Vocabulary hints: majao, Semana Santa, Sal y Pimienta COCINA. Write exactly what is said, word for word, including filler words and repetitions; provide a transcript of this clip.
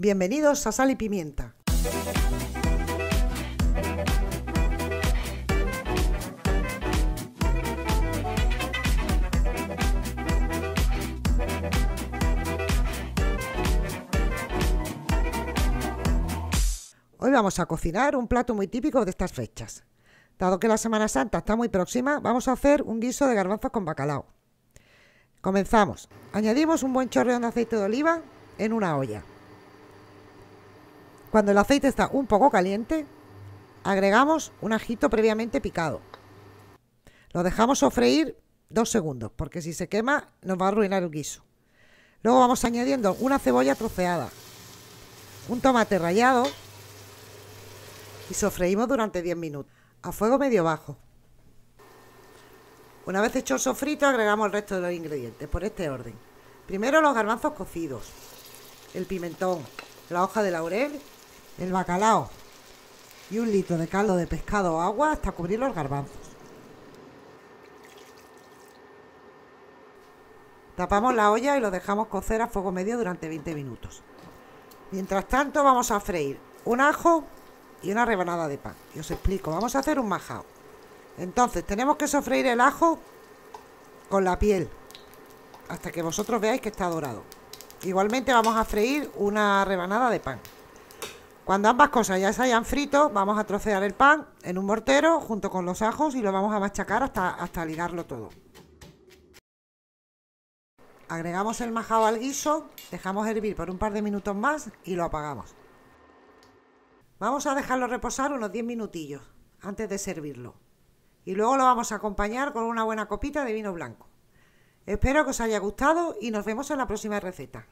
Bienvenidos a Sal y Pimienta. Hoy vamos a cocinar un plato muy típico de estas fechas. Dado que la Semana Santa está muy próxima, vamos a hacer un guiso de garbanzos con bacalao. Comenzamos. Añadimos un buen chorreón de aceite de oliva en una olla. Cuando el aceite está un poco caliente, agregamos un ajito previamente picado. Lo dejamos sofreír dos segundos, porque si se quema nos va a arruinar el guiso. Luego vamos añadiendo una cebolla troceada, un tomate rallado y sofreímos durante diez minutos. A fuego medio bajo. Una vez hecho el sofrito, agregamos el resto de los ingredientes por este orden. Primero los garbanzos cocidos, el pimentón, la hoja de laurel, el bacalao y un litro de caldo de pescado o agua hasta cubrir los garbanzos. Tapamos la olla y los dejamos cocer a fuego medio durante veinte minutos. Mientras tanto, vamos a freír un ajo y una rebanada de pan. Y os explico, vamos a hacer un majao. Entonces tenemos que sofreír el ajo con la piel hasta que vosotros veáis que está dorado. Igualmente vamos a freír una rebanada de pan. Cuando ambas cosas ya se hayan frito, vamos a trocear el pan en un mortero junto con los ajos y lo vamos a machacar hasta, hasta ligarlo todo. Agregamos el majao al guiso, dejamos hervir por un par de minutos más y lo apagamos. Vamos a dejarlo reposar unos diez minutillos antes de servirlo. Y luego lo vamos a acompañar con una buena copita de vino blanco. Espero que os haya gustado y nos vemos en la próxima receta.